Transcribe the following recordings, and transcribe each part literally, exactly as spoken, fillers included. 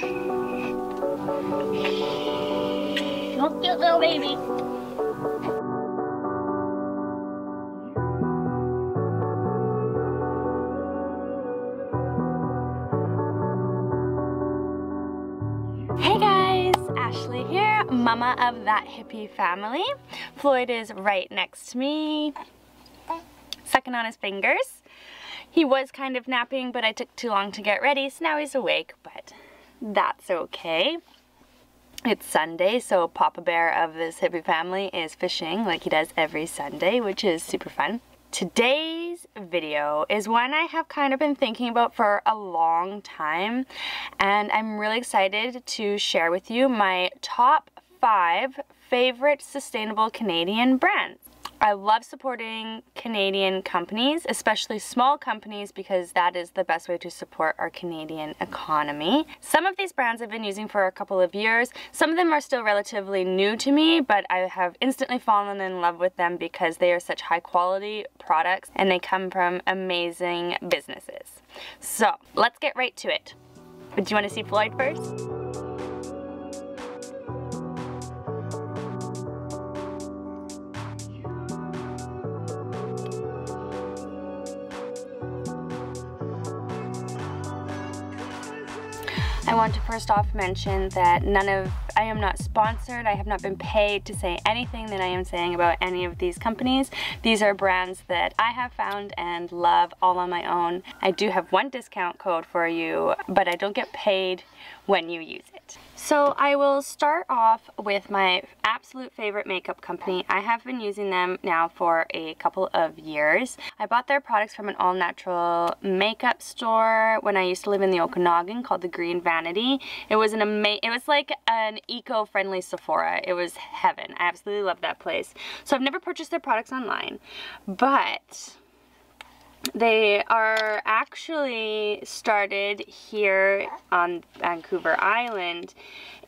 Don't get little baby. Hey guys, Ashley here, mama of that hippie family. Floyd is right next to me, sucking on his fingers. He was kind of napping, but I took too long to get ready, so now he's awake, but that's okay. It's Sunday, so Papa Bear of this hippie family is fishing like he does every Sunday, which is super fun. Today's video is one I have kind of been thinking about for a long time, and I'm really excited to share with you my top five favorite sustainable Canadian brands. I love supporting Canadian companies, especially small companies, because that is the best way to support our Canadian economy. Some of these brands I've been using for a couple of years. Some of them are still relatively new to me, but I have instantly fallen in love with them because they are such high quality products and they come from amazing businesses. So let's get right to it. Do you want to see Floyd first? I want to first off mention that none of, I am not sponsored, I have not been paid to say anything that I am saying about any of these companies. These are brands that I have found and love all on my own. I do have one discount code for you, but I don't get paid when you use it. So I will start off with my absolute favorite makeup company. I have been using them now for a couple of years. I bought their products from an all-natural makeup store when I used to live in the Okanagan called the Green Van. It was an ama- it was like an eco-friendly Sephora. It was heaven. I absolutely love that place. So I've never purchased their products online, but they are actually started here on Vancouver Island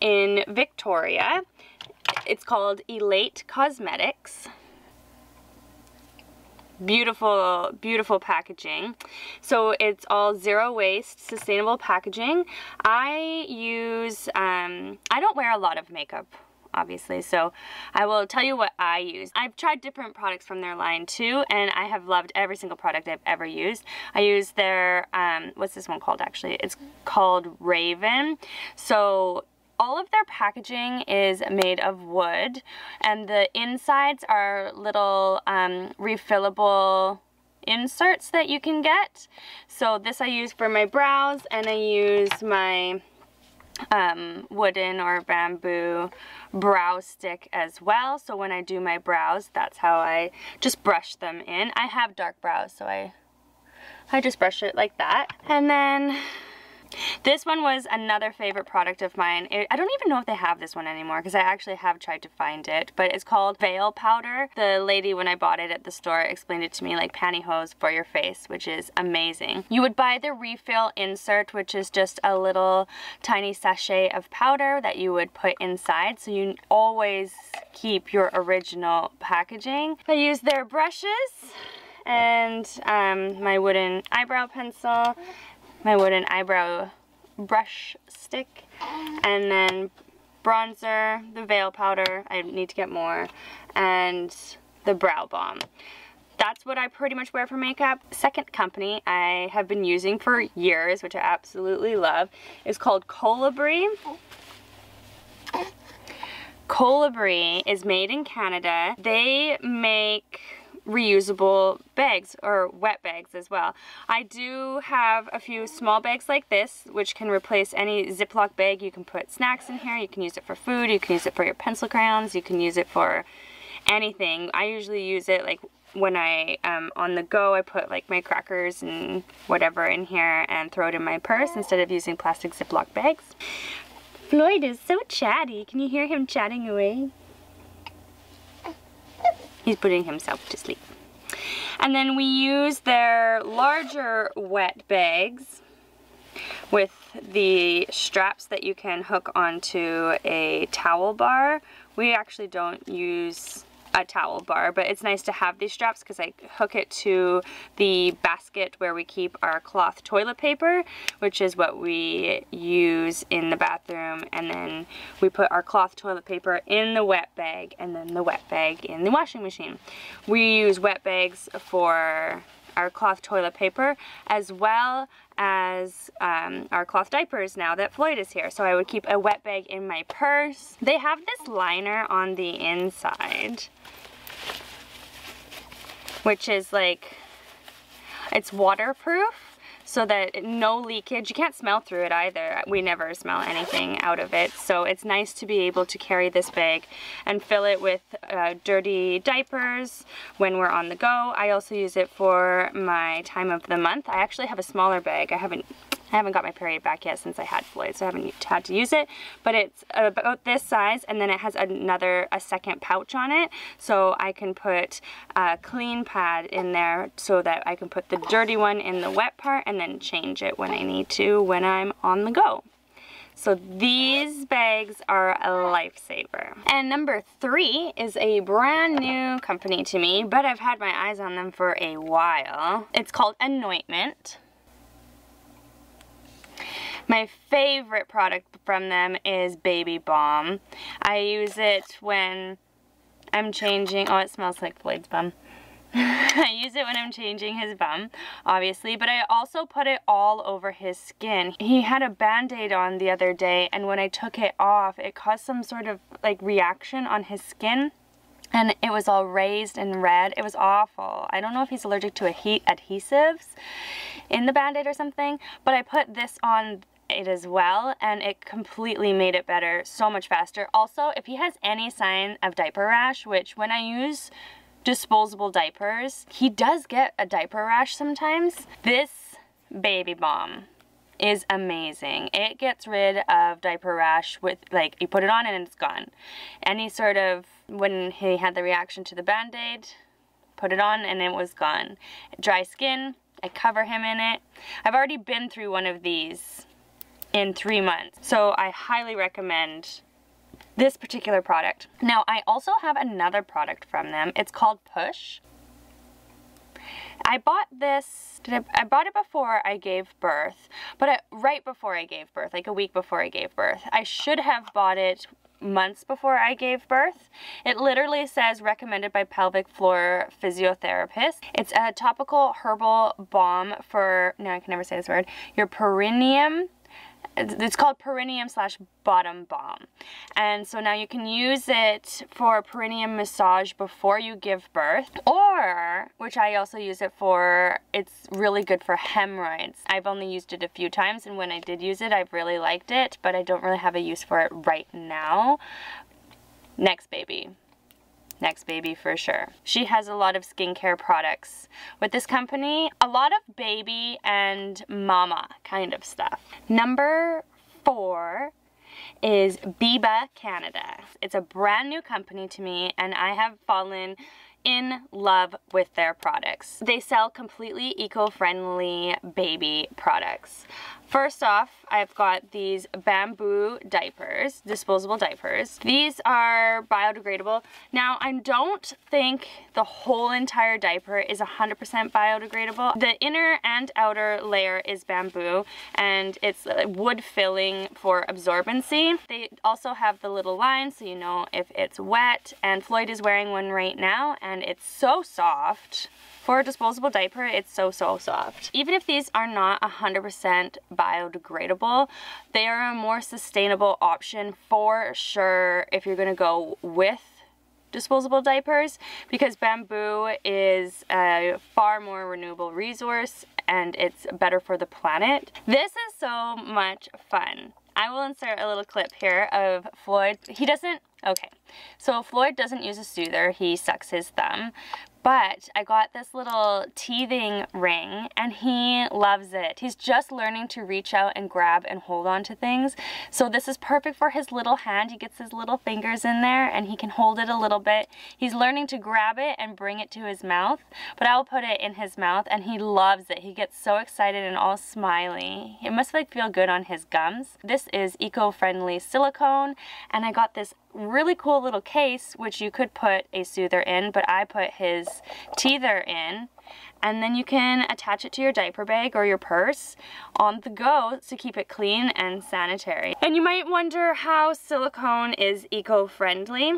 in Victoria. It's called Elate Cosmetics. Beautiful, beautiful packaging. So it's all zero waste, sustainable packaging. I use, um, I don't wear a lot of makeup, obviously, so I will tell you what I use. I've tried different products from their line too, and I have loved every single product I've ever used. I use their, um, what's this one called actually? It's called Raven. So all of their packaging is made of wood, and the insides are little um, refillable inserts that you can get. So this I use for my brows, and I use my um, wooden or bamboo brow stick as well. So when I do my brows, that's how I just brush them in. I have dark brows, so I, I just brush it like that. And then this one was another favorite product of mine. It, I don't even know if they have this one anymore because I actually have tried to find it, but it's called Veil Powder. The lady, when I bought it at the store, explained it to me like pantyhose for your face, which is amazing. You would buy the refill insert, which is just a little tiny sachet of powder that you would put inside, so you always keep your original packaging. I use their brushes and um, my wooden eyebrow pencil, my wooden eyebrow brush stick, and then bronzer, the veil powder, I need to get more, and the brow balm. That's what I pretty much wear for makeup. Second company I have been using for years, which I absolutely love, is called Colibri. Colibri is made in Canada. They make reusable bags, or wet bags as well. I do have a few small bags like this, which can replace any Ziploc bag. You can put snacks in here, you can use it for food, you can use it for your pencil crayons, you can use it for anything. I usually use it like when I am um, on the go. I put like my crackers and whatever in here and throw it in my purse instead of using plastic Ziploc bags. Floyd is so chatty. Can you hear him chatting away? He's putting himself to sleep. And then we use their larger wet bags with the straps that you can hook onto a towel bar. We actually don't use a towel bar, but it's nice to have these straps because I hook it to the basket where we keep our cloth toilet paper, which is what we use in the bathroom, and then we put our cloth toilet paper in the wet bag and then the wet bag in the washing machine. We use wet bags for our cloth toilet paper as well as um, our cloth diapers now that Floyd is here. So I would keep a wet bag in my purse. They have this liner on the inside, which is like, it's waterproof, so that no leakage. You can't smell through it either. We never smell anything out of it. So it's nice to be able to carry this bag and fill it with uh, dirty diapers when we're on the go. I also use it for my time of the month. I actually have a smaller bag. I haven't I haven't got my period back yet since I had Floyd, so I haven't had to use it, but it's about this size, and then it has another, a second pouch on it, so I can put a clean pad in there so that I can put the dirty one in the wet part and then change it when I need to when I'm on the go. So these bags are a lifesaver. And number three is a brand new company to me, but I've had my eyes on them for a while. It's called Anointment. My favorite product from them is Baby Balm. I use it when I'm changing, oh, it smells like Floyd's bum. I use it when I'm changing his bum, obviously, but I also put it all over his skin. He had a band-aid on the other day, and when I took it off, it caused some sort of like reaction on his skin. And it was all raised and red. It was awful. I don't know if he's allergic to a heat adhesives in the Band-Aid or something, but I put this on it as well, and it completely made it better, so much faster. Also, if he has any sign of diaper rash, which when I use disposable diapers, he does get a diaper rash sometimes, this Baby Balm is amazing. It gets rid of diaper rash with, like, you put it on and it's gone. Any sort of, when he had the reaction to the Band-Aid, put it on and it was gone. Dry skin, I cover him in it. I've already been through one of these in three months, so I highly recommend this particular product. Now, I also have another product from them. It's called Push. I bought this, did I, I bought it before I gave birth, but I, right before I gave birth, like a week before I gave birth. I should have bought it months before I gave birth. It literally says recommended by pelvic floor physiotherapist. It's a topical herbal balm for, no, I can never say this word, your perineum. It's called perineum slash bottom balm, and so now you can use it for perineum massage before you give birth, or, which I also use it for, it's really good for hemorrhoids. I've only used it a few times, and when I did use it, I've really liked it, but I don't really have a use for it right now. Next baby. Next baby for sure. She has a lot of skincare products with this company. A lot of baby and mama kind of stuff. Number four is Beba Canada. It's a brand new company to me, and I have fallen in love with their products. They sell completely eco-friendly baby products. First off, I've got these bamboo diapers, disposable diapers. These are biodegradable. Now, I don't think the whole entire diaper is one hundred percent biodegradable. The inner and outer layer is bamboo, and it's wood filling for absorbency. They also have the little lines so you know if it's wet, and Floyd is wearing one right now, and it's so soft. For a disposable diaper, it's so, so soft. Even if these are not one hundred percent biodegradable, they are a more sustainable option for sure if you're gonna go with disposable diapers, because bamboo is a far more renewable resource and it's better for the planet. This is so much fun. I will insert a little clip here of Floyd. He doesn't, okay. So Floyd doesn't use a soother, he sucks his thumb. But I got this little teething ring, and he loves it. He's just learning to reach out and grab and hold on to things. So this is perfect for his little hand. He gets his little fingers in there, and he can hold it a little bit. He's learning to grab it and bring it to his mouth, but I'll put it in his mouth, and he loves it. He gets so excited and all smiley. It must like feel good on his gums. This is eco-friendly silicone, and I got this really cool cool little case, which you could put a soother in, but I put his teether in. And then you can attach it to your diaper bag or your purse on the go to keep it clean and sanitary. And you might wonder how silicone is eco-friendly.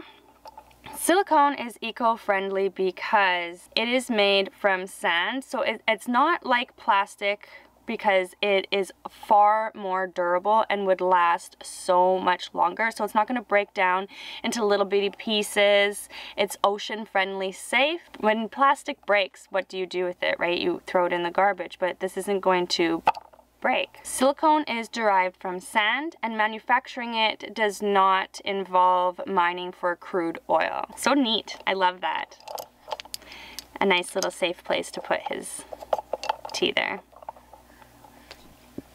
Silicone is eco-friendly because it is made from sand, so it, it's not like plastic because it is far more durable and would last so much longer. So it's not going to break down into little bitty pieces. It's ocean friendly, safe. When plastic breaks, what do you do with it, right? You throw it in the garbage, but this isn't going to break. Silicone is derived from sand, and manufacturing it does not involve mining for crude oil. So neat. I love that. A nice little safe place to put his tea there.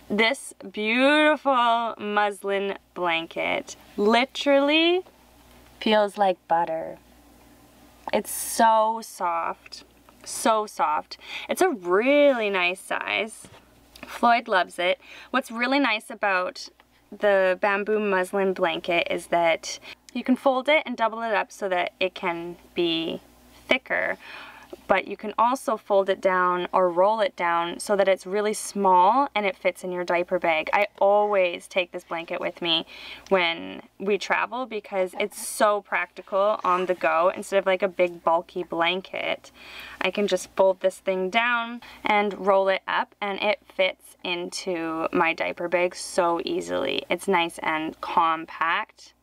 This beautiful muslin blanket literally feels like butter. It's so soft, so soft. It's a really nice size. Floyd loves it. What's really nice about the bamboo muslin blanket is that you can fold it and double it up so that it can be thicker. But you can also fold it down or roll it down so that it's really small and it fits in your diaper bag. I always take this blanket with me when we travel because it's so practical on the go. Instead of like a big bulky blanket, I can just fold this thing down and roll it up and it fits into my diaper bag so easily. It's nice and compact.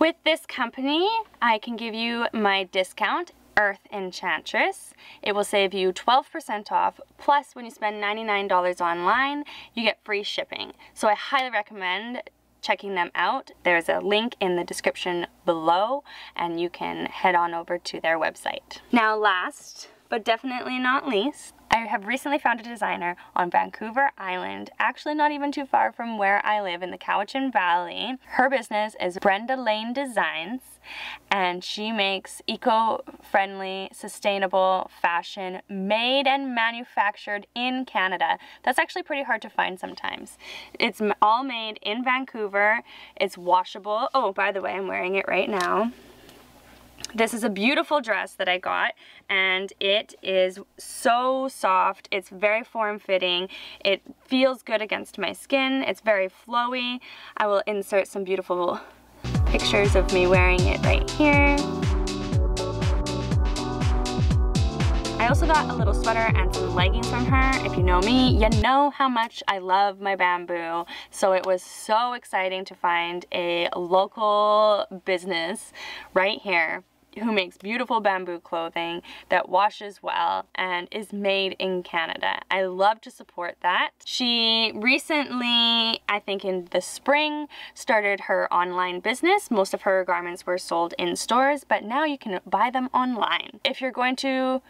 With this company, I can give you my discount, Earth Enchantress. It will save you twelve percent off, plus when you spend ninety-nine dollars online, you get free shipping. So I highly recommend checking them out. There's a link in the description below, and you can head on over to their website. Now last, but definitely not least, I have recently found a designer on Vancouver Island, actually not even too far from where I live in the Cowichan Valley. Her business is Brenda Laine Designs, and she makes eco-friendly, sustainable fashion made and manufactured in Canada. That's actually pretty hard to find sometimes. It's all made in Vancouver. It's washable. Oh, by the way, I'm wearing it right now. This is a beautiful dress that I got, and it is so soft. It's very form-fitting. It feels good against my skin. It's very flowy. I will insert some beautiful pictures of me wearing it right here. I also got a little sweater and some leggings from her. If you know me, you know how much I love my bamboo. So it was so exciting to find a local business right here who makes beautiful bamboo clothing that washes well and is made in Canada. I love to support that. She recently, I think in the spring, started her online business. Most of her garments were sold in stores, but now you can buy them online. If you're going to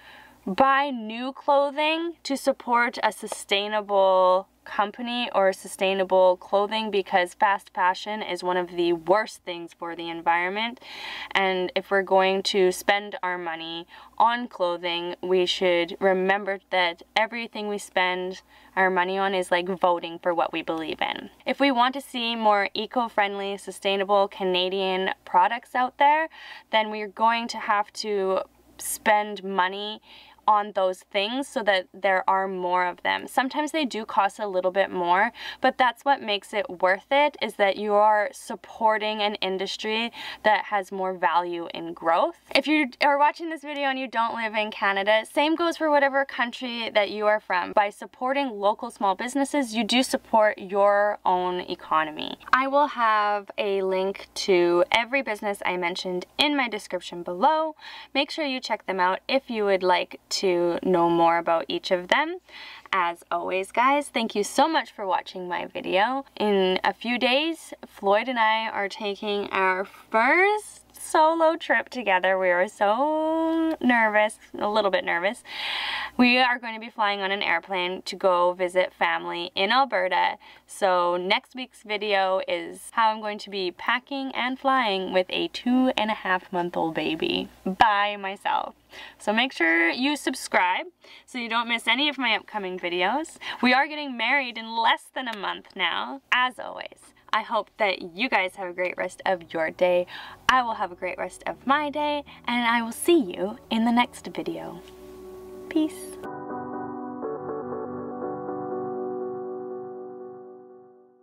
buy new clothing, to support a sustainable company or sustainable clothing, because fast fashion is one of the worst things for the environment, and if we're going to spend our money on clothing, we should remember that everything we spend our money on is like voting for what we believe in. If we want to see more eco-friendly, sustainable Canadian products out there, then we're going to have to spend money on those things so that there are more of them. Sometimes they do cost a little bit more, but that's what makes it worth it, is that you are supporting an industry that has more value in growth. If you are watching this video and you don't live in Canada, same goes for whatever country that you are from. By supporting local small businesses, you do support your own economy. I will have a link to every business I mentioned in my description below. Make sure you check them out if you would like to to know more about each of them. As always, guys, thank you so much for watching my video. In a few days, Floyd and I are taking our first solo trip together. We were so nervous, a little bit nervous. We are going to be flying on an airplane to go visit family in Alberta. So next week's video is how I'm going to be packing and flying with a two and a half month old baby by myself. So make sure you subscribe so you don't miss any of my upcoming videos. We are getting married in less than a month now. As always, I hope that you guys have a great rest of your day. I will have a great rest of my day, and I will see you in the next video. Peace.